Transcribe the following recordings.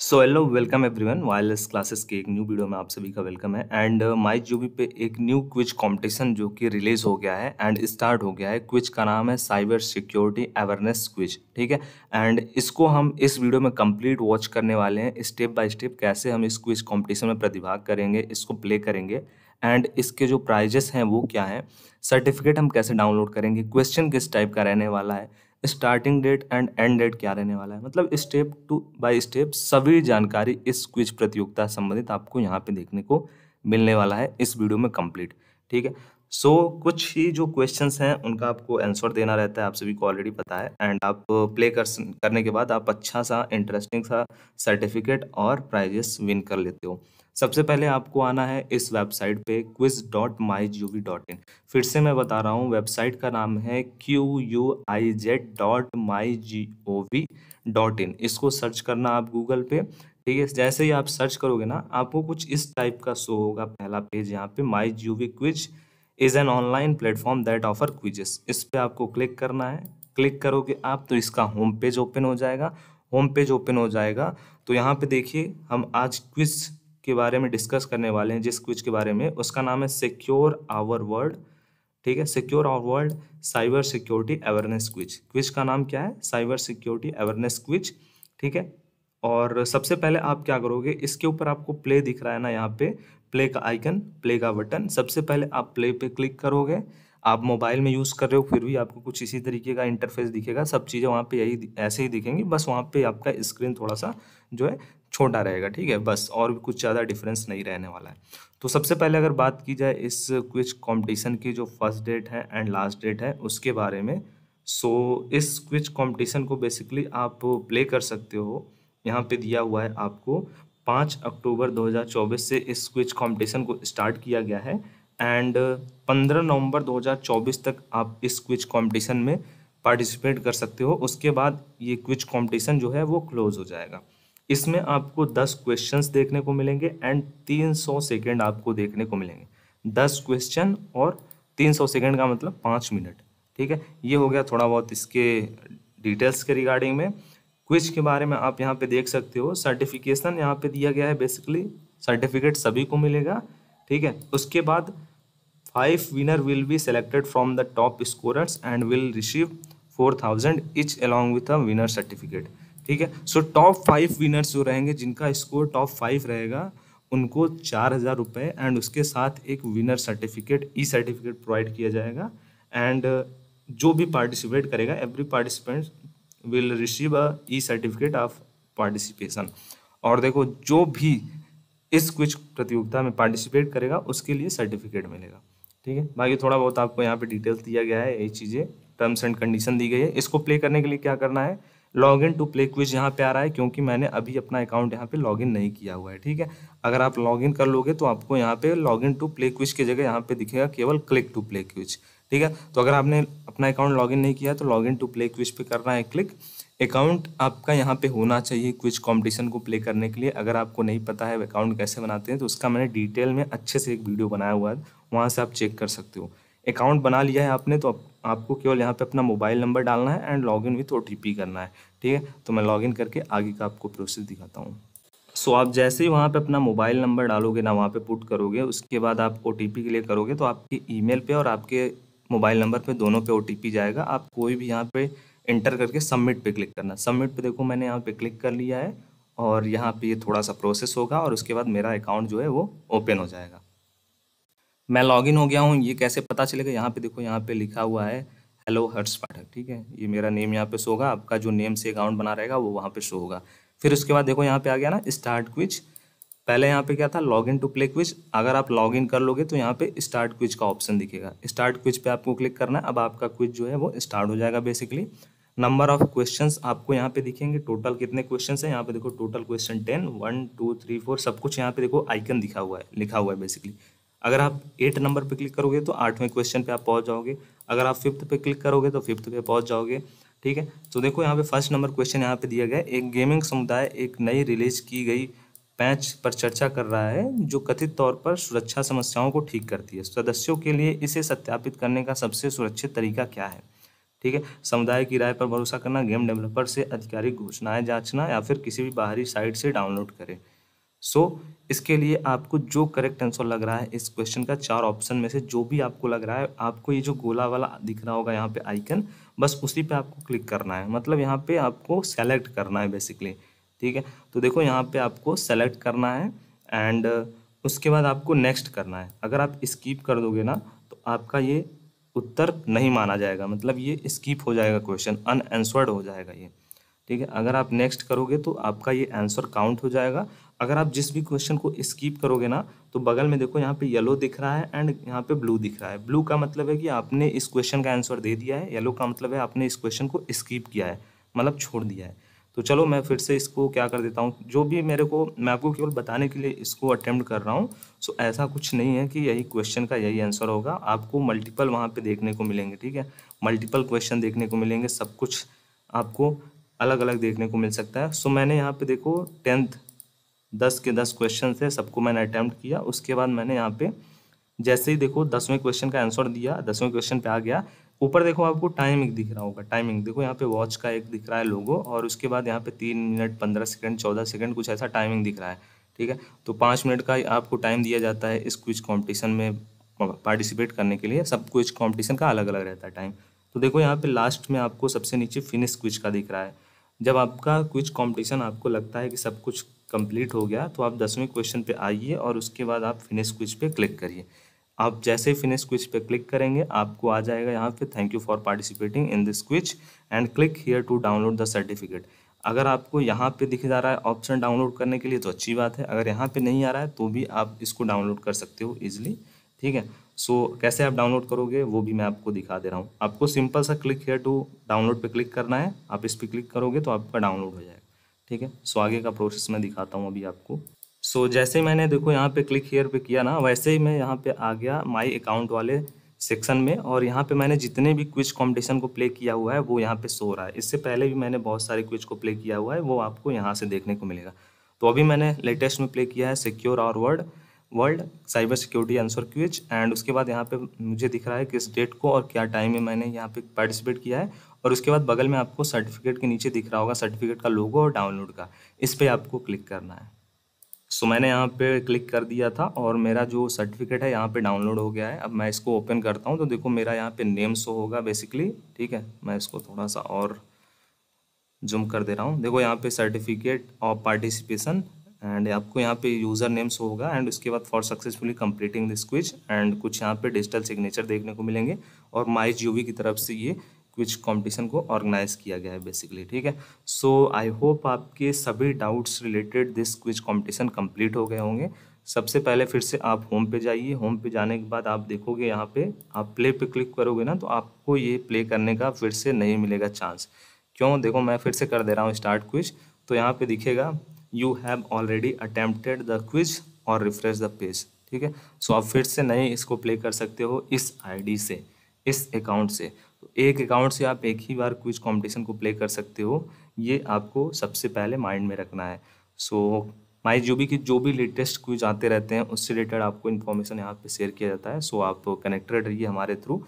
सो hello welcome everyone, wireless classes के एक new video में आप सभी का वेलकम है। एंड माईगॉव पे एक न्यू क्विज कंपटीशन जो कि रिलीज हो गया है एंड स्टार्ट हो गया है। क्विज का नाम है साइबर सिक्योरिटी अवेयरनेस क्विज, ठीक है। एंड इसको हम इस वीडियो में कंप्लीट वॉच करने वाले हैं, स्टेप बाय स्टेप कैसे हम इस क्विज कॉम्पिटिशन में प्रतिभाग करेंगे, इसको प्ले करेंगे एंड इसके जो प्राइजेस हैं वो क्या हैं, सर्टिफिकेट हम कैसे डाउनलोड करेंगे, क्वेश्चन किस टाइप का रहने वाला है, starting date and end date क्या रहने वाला है, मतलब स्टेप टू बाय स्टेप सभी जानकारी इस क्विज प्रतियोगिता संबंधित आपको यहाँ पे देखने को मिलने वाला है इस वीडियो में कंप्लीट, ठीक है। सो कुछ ही जो क्वेश्चंस हैं उनका आपको आंसर देना रहता है, आप सभी को ऑलरेडी पता है। एंड आप प्ले करने के बाद आप अच्छा सा इंटरेस्टिंग सा सर्टिफिकेट और प्राइजेस विन कर लेते हो। सबसे पहले आपको आना है इस वेबसाइट पे quiz.mygov.in। फिर से मैं बता रहा हूँ, वेबसाइट का नाम है quiz.mygov.in। इसको सर्च करना आप गूगल पे, ठीक है। जैसे ही आप सर्च करोगे ना, आपको कुछ इस टाइप का शो होगा पहला पेज, यहाँ पे MyGov quiz is an online platform that offer quizzes. इस पर आपको क्लिक करना है। क्लिक करोगे आप तो इसका होम पेज ओपन हो जाएगा। होम पेज ओपन हो जाएगा तो यहाँ पे देखिए, हम आज क्विज के बारे में डिस्कस करने वाले हैं, जिस क्विज के बारे में, उसका नाम है सिक्योर आवर वर्ल्ड, ठीक है। Secure our world cyber security awareness quiz. Quiz का नाम क्या है? साइबर सिक्योरिटी अवेयरनेस क्विज, ठीक है। और सबसे पहले आप क्या करोगे, इसके ऊपर आपको प्ले दिख रहा है ना, यहाँ पे प्ले का आइकन, प्ले का बटन। सबसे पहले आप प्ले पे क्लिक करोगे। आप मोबाइल में यूज़ कर रहे हो फिर भी आपको कुछ इसी तरीके का इंटरफेस दिखेगा, सब चीज़ें वहाँ पे यही ऐसे ही दिखेंगी, बस वहाँ पे आपका स्क्रीन थोड़ा सा जो है छोटा रहेगा, ठीक है, बस। और भी कुछ ज़्यादा डिफरेंस नहीं रहने वाला है। तो सबसे पहले अगर बात की जाए इस क्विज कॉम्पिटिशन की जो फर्स्ट डेट है एंड लास्ट डेट है उसके बारे में, सो इस क्विज कॉम्पिटिशन को बेसिकली आप प्ले कर सकते हो। यहाँ पे दिया हुआ है आपको 5 अक्टूबर 2024 से इस क्विज कॉम्पिटिशन को स्टार्ट किया गया है एंड 15 नवंबर 2024 तक आप इस क्विज कॉम्पिटिशन में पार्टिसिपेट कर सकते हो। उसके बाद ये क्विज कॉम्पिटिशन जो है वो क्लोज हो जाएगा। इसमें आपको 10 क्वेश्चंस देखने को मिलेंगे एंड 300 सेकेंड आपको देखने को मिलेंगे। 10 क्वेश्चन और 300 सेकेंड का मतलब 5 मिनट, ठीक है। ये हो गया थोड़ा बहुत इसके डिटेल्स के रिगार्डिंग में। क्विज के बारे में आप यहाँ पे देख सकते हो। सर्टिफिकेशन यहाँ पे दिया गया है, बेसिकली सर्टिफिकेट सभी को मिलेगा, ठीक है। उसके बाद 5 winner will be selected from the top scorers and will receive 4000 each along with a winner certificate, ठीक है। सो टॉप 5 विनर्स जो रहेंगे, जिनका स्कोर टॉप 5 रहेगा, उनको 4000 रुपये एंड उसके साथ एक winner certificate, e certificate provide किया जाएगा। एंड जो भी पार्टिसिपेट करेगा, every participant will receive a e certificate of participation. और देखो, जो भी इस क्विज प्रतियोगिता में पार्टिसिपेट करेगा उसके लिए सर्टिफिकेट मिलेगा, ठीक है। बाकी थोड़ा बहुत आपको यहाँ पे डिटेल्स दिया गया है, ये चीज़ें, टर्म्स एंड कंडीशन दी गई है। इसको प्ले करने के लिए क्या करना है, log in to play quiz यहाँ पे आ रहा है, क्योंकि मैंने अभी अपना अकाउंट यहाँ पे लॉग इन नहीं किया हुआ है, ठीक है। अगर आप लॉग इन कर लोगे तो आपको यहाँ पे log in to play quiz की जगह यहाँ पे दिखेगा केवल क्लिक टू प्ले क्विज, ठीक है। तो अगर आपने अपना अकाउंट लॉगिन नहीं किया है तो लॉगिन टू प्ले क्विज पे करना है क्लिक। अकाउंट आपका यहाँ पे होना चाहिए क्विज कंपटीशन को प्ले करने के लिए। अगर आपको नहीं पता है अकाउंट कैसे बनाते हैं तो उसका मैंने डिटेल में अच्छे से एक वीडियो बनाया हुआ है, वहाँ से आप चेक कर सकते हो। अकाउंट बना लिया है आपने तो आपको केवल यहाँ पे अपना मोबाइल नंबर डालना है एंड लॉगिन विथ OTP करना है, ठीक है। तो मैं लॉगिन करके आगे का आपको प्रोसेस दिखाता हूँ। सो आप जैसे ही वहाँ पे अपना मोबाइल नंबर डालोगे ना, वहाँ पे पुट करोगे, उसके बाद आप OTP के लिए करोगे तो आपके ईमेल पे और आपके मोबाइल नंबर पे, दोनों पे OTP जाएगा। आप कोई भी यहाँ पे इंटर करके सबमिट पे क्लिक करना। सबमिट पे देखो, मैंने यहाँ पे क्लिक कर लिया है और यहाँ पे ये थोड़ा सा प्रोसेस होगा और उसके बाद मेरा अकाउंट जो है वो ओपन हो जाएगा। मैं लॉगिन हो गया हूँ, ये कैसे पता चलेगा, यहाँ पे देखो, यहाँ पे लिखा हुआ है हेलो हर्ष पाठक, ठीक है। ये मेरा नेम यहाँ पे शो होगा, आपका जो नेम से अकाउंट बना रहेगा वो वहाँ पे शो होगा। फिर उसके बाद देखो यहाँ पे आ गया ना स्टार्ट क्विज। पहले यहाँ पे क्या था, log in to play quiz. अगर आप लॉग इन कर लोगे तो यहाँ पे स्टार्ट क्विज का ऑप्शन दिखेगा, स्टार्ट क्विज पे आपको क्लिक करना है। अब आपका क्विज जो है वो स्टार्ट हो जाएगा। बेसिकली नंबर ऑफ क्वेश्चंस आपको यहाँ पे दिखेंगे, टोटल कितने क्वेश्चंस हैं यहाँ पे देखो, टोटल क्वेश्चन 10, 1, 2, 3, 4 सब कुछ यहाँ पे देखो आइकन दिखा हुआ है, लिखा हुआ है। बेसिकली अगर आप 8 नंबर पे क्लिक करोगे तो 8वें क्वेश्चन पे आप पहुँच जाओगे, अगर आप 5th पे क्लिक करोगे तो 5th पे पहुँच जाओगे, ठीक है। तो देखो यहाँ पे फर्स्ट नंबर क्वेश्चन यहाँ पे दिया गया है, एक गेमिंग समुदाय एक नई रिलीज की गई पैच पर चर्चा कर रहा है जो कथित तौर पर सुरक्षा समस्याओं को ठीक करती है। सदस्यों के लिए इसे सत्यापित करने का सबसे सुरक्षित तरीका क्या है? ठीक है। समुदाय की राय पर भरोसा करना, गेम डेवलपर से आधिकारिक घोषणाएं जांचना या फिर किसी भी बाहरी साइट से डाउनलोड करें। सो इसके लिए आपको जो करेक्ट आंसर लग रहा है इस क्वेश्चन का, चार ऑप्शन में से जो भी आपको लग रहा है, आपको ये जो गोला वाला दिख रहा होगा यहाँ पे आइकन, बस उसी पे आपको क्लिक करना है, मतलब यहाँ पे आपको सेलेक्ट करना है बेसिकली, ठीक है। तो देखो यहाँ पे आपको सेलेक्ट करना है एंड उसके बाद आपको नेक्स्ट करना है। अगर आप स्किप कर दोगे ना तो आपका ये उत्तर नहीं माना जाएगा, मतलब ये स्किप हो जाएगा, क्वेश्चन अनआंसर्ड हो जाएगा ये, ठीक है। अगर आप नेक्स्ट करोगे तो आपका ये आंसर काउंट हो जाएगा। अगर आप जिस भी क्वेश्चन को स्किप करोगे ना तो बगल में देखो यहाँ पे येलो दिख रहा है एंड यहाँ पे ब्लू दिख रहा है। ब्लू का मतलब है कि आपने इस क्वेश्चन का आंसर दे दिया है, येलो का मतलब है आपने इस क्वेश्चन को स्किप किया है, मतलब छोड़ दिया है। तो चलो मैं फिर से इसको क्या कर देता हूँ, जो भी मेरे को, मैं आपको केवल बताने के लिए इसको अटेम्प्ट कर रहा हूँ। सो ऐसा कुछ नहीं है कि यही क्वेश्चन का यही आंसर होगा, आपको मल्टीपल वहाँ पर देखने को मिलेंगे, ठीक है। मल्टीपल क्वेश्चन देखने को मिलेंगे, सब कुछ आपको अलग अलग देखने को मिल सकता है। सो मैंने यहाँ पे देखो 10 के 10 क्वेश्चन थे, सबको मैंने अटैम्प्ट किया। उसके बाद मैंने यहाँ पे जैसे ही देखो 10वें क्वेश्चन का आंसर दिया, 10वें क्वेश्चन पे आ गया। ऊपर देखो आपको टाइमिंग दिख रहा होगा, टाइमिंग देखो यहाँ पे वॉच का एक दिख रहा है लोगो, और उसके बाद यहाँ पे 3 मिनट 15 सेकेंड 14 सेकेंड कुछ ऐसा टाइमिंग दिख रहा है, ठीक है। तो 5 मिनट का आपको टाइम दिया जाता है इस क्विज कॉम्पिटिशन में पार्टिसिपेट करने के लिए। सब क्विज कॉम्पिटिशन का अलग अलग रहता है टाइम। तो देखो यहाँ पे लास्ट में आपको सबसे नीचे फिनिश क्विज का दिख रहा है। जब आपका क्विज कंपटीशन आपको लगता है कि सब कुछ कंप्लीट हो गया तो आप 10वें क्वेश्चन पे आइए और उसके बाद आप फिनिश क्विज पे क्लिक करिए। आप जैसे ही फिनिश क्विज पे क्लिक करेंगे आपको आ जाएगा यहाँ पे thank you for participating in this quiz and click here to download the certificate. अगर आपको यहाँ पे दिख जा रहा है ऑप्शन डाउनलोड करने के लिए तो अच्छी बात है, अगर यहाँ पे नहीं आ रहा है तो भी आप इसको डाउनलोड कर सकते हो ईजिली, ठीक है। सो कैसे आप डाउनलोड करोगे वो भी मैं आपको दिखा दे रहा हूँ। आपको सिंपल सा क्लिक हियर टू डाउनलोड पे क्लिक करना है, आप इस पे क्लिक करोगे तो आपका डाउनलोड हो जाएगा, ठीक है। सो आगे का प्रोसेस मैं दिखाता हूँ अभी आपको। सो जैसे मैंने देखो यहाँ पे क्लिक हियर पे किया ना, वैसे ही मैं यहाँ पे आ गया माई अकाउंट वाले सेक्शन में, और यहाँ पे मैंने जितने भी क्विज कॉम्पिटिशन को प्ले किया हुआ है वो यहाँ पे शो हो रहा है। इससे पहले भी मैंने बहुत सारे क्विज को प्ले किया हुआ है, वो आपको यहाँ से देखने को मिलेगा। तो अभी मैंने लेटेस्ट में प्ले किया है secure our world cyber security answer quiz, and उसके बाद यहाँ पे मुझे दिख रहा है किस डेट को और क्या टाइम में मैंने यहाँ पे पार्टिसिपेट किया है, और उसके बाद बगल में आपको सर्टिफिकेट के नीचे दिख रहा होगा सर्टिफिकेट का लोगो और डाउनलोड का, इस पे आपको क्लिक करना है। सो मैंने यहाँ पे क्लिक कर दिया था और मेरा जो सर्टिफिकेट है यहाँ पे डाउनलोड हो गया है। अब मैं इसको ओपन करता हूँ तो देखो मेरा यहाँ पे नेम शो होगा बेसिकली, ठीक है। मैं इसको थोड़ा सा और जूम कर दे रहा हूँ, देखो यहाँ पे सर्टिफिकेट ऑफ पार्टिसिपेशन एंड आपको यहाँ पे यूज़र नेम्स होगा, एंड उसके बाद for successfully completing this quiz, and कुछ यहाँ पे डिजिटल सिग्नेचर देखने को मिलेंगे। और MyGov की तरफ से ये क्विज कंपटीशन को ऑर्गेनाइज किया गया है बेसिकली, ठीक है। सो आई होप आपके सभी doubts related this quiz competition complete हो गए होंगे। सबसे पहले फिर से आप होम पे जाइए, होम पे जाने के बाद आप देखोगे यहाँ पे आप प्ले पे क्लिक करोगे ना तो आपको ये प्ले करने का फिर से नहीं मिलेगा चांस। क्यों, देखो मैं फिर से कर दे रहा हूँ स्टार्ट क्विज, तो यहाँ पे दिखेगा you have already attempted the quiz और रिफ्रेश द पेज, ठीक है। सो आप फिर से नहीं इसको प्ले कर सकते हो इस आईडी से, इस अकाउंट से। तो एक अकाउंट से आप एक ही बार क्विज कंपटीशन को प्ले कर सकते हो, ये आपको सबसे पहले माइंड में रखना है। सो MyGov की जो भी लेटेस्ट क्विज आते रहते हैं उससे रिलेटेड आपको इन्फॉर्मेशन यहाँ पे शेयर किया जाता है। सो आप कनेक्टेड रहिए हमारे थ्रू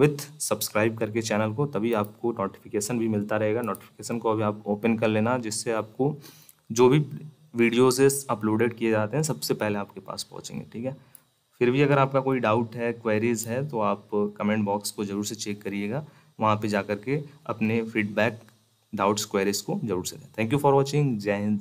विथ सब्सक्राइब करके चैनल को, तभी आपको नोटिफिकेशन भी मिलता रहेगा। नोटिफिकेशन को अभी आप ओपन कर लेना, जिससे आपको जो भी वीडियोज़ अपलोडेड किए जाते हैं सबसे पहले आपके पास पहुंचेंगे, ठीक है। फिर भी अगर आपका कोई डाउट है, क्वेरीज़ है, तो आप कमेंट बॉक्स को ज़रूर से चेक करिएगा, वहां पे जाकर के अपने फीडबैक, डाउट्स, क्वेरीज़ को जरूर से दें। थैंक यू फॉर वॉचिंग, जय हिंद।